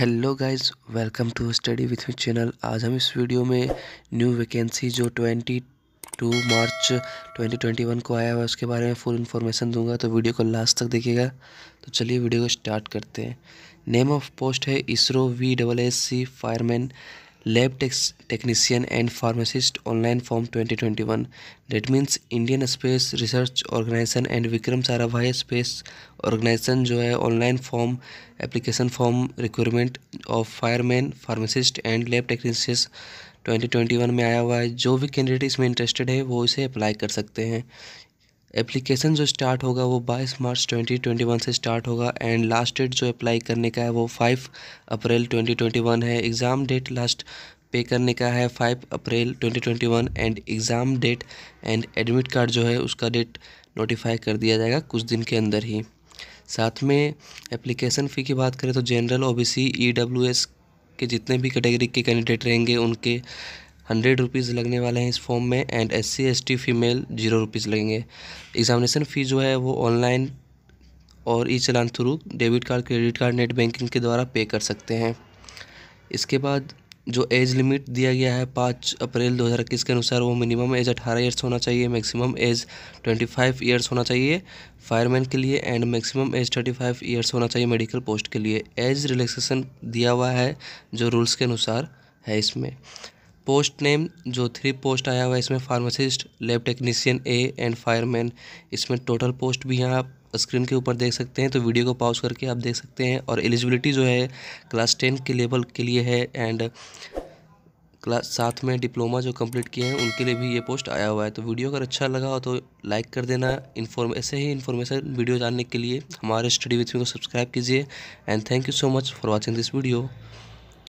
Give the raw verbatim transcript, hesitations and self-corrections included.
Hello guys, welcome to study with me channel. आज हम इस वीडियो में न्यू वैकेंसी जो बाईस मार्च दो हज़ार इक्कीस को आया हुआ है उसके बारे में फुल इन्फॉर्मेशन दूंगा, तो वीडियो को लास्ट तक देखिएगा। तो चलिए वीडियो को स्टार्ट करते हैं। नेम ऑफ पोस्ट है ISRO V double S C fireman lab technician and pharmacist, online form twenty twenty one. Date means Indian space research organisation and Vikram Sarabhai space organisation जो है online form, application form, requirement of fireman, pharmacist and lab technicians twenty twenty one में आया हुआ है। जो भी candidate इसमें interested है वो इसे अप्लाई कर सकते हैं। एप्लीकेशन जो स्टार्ट होगा वो बाईस मार्च दो हज़ार इक्कीस से स्टार्ट होगा एंड लास्ट डेट जो अप्लाई करने का है वो पाँच अप्रैल दो हज़ार इक्कीस है। एग्ज़ाम डेट लास्ट पे करने का है पाँच अप्रैल दो हज़ार इक्कीस and exam date and admit card जो है उसका डेट नोटिफाई कर दिया जाएगा कुछ दिन के अंदर ही। साथ में एप्लीकेशन फ़ी की बात करें तो जनरल, ओबीसी, ईडब्ल्यूएस के जितने भी कैटेगरी के कैंडिडेट रहेंगे उनके हंड्रेड रुपीज़ लगने वाले हैं इस फॉर्म में and S C S T female zero rupees लगेंगे। एग्जामिनेशन फ़ी जो है वो ऑनलाइन और e challan through debit card, credit card, net banking के द्वारा पे कर सकते हैं। इसके बाद जो एज लिमिट दिया गया है पाँच अप्रैल दो हज़ार इक्कीस के अनुसार वो मिनिमम एज अठारह ईयर्स होना चाहिए, मैक्सिमम एज पच्चीस ईयर्स होना चाहिए फायरमैन के लिए एंड मैक्सिमम एज पैंतीस ईयर्स होना चाहिए मेडिकल पोस्ट के लिए। एज रिलैक्सेशन दिया हुआ है जो रूल्स के अनुसार है। इसमें पोस्ट नेम जो थ्री पोस्ट आया हुआ है इसमें pharmacist, lab technician A and fireman. इसमें टोटल पोस्ट भी यहाँ आप स्क्रीन के ऊपर देख सकते हैं, तो वीडियो को पॉज करके आप देख सकते हैं। और एलिजिबिलिटी जो है क्लास टेन के लेवल के लिए है एंड क्लास साथ में डिप्लोमा जो कंप्लीट किए हैं उनके लिए भी ये पोस्ट आया हुआ है। तो वीडियो अगर अच्छा लगा हो तो लाइक कर देना। इन्फॉर्म ऐसे ही इन्फॉर्मेशन वीडियो जानने के लिए हमारे स्टडी विथ मी को सब्सक्राइब कीजिए and thank you so much for watching this video.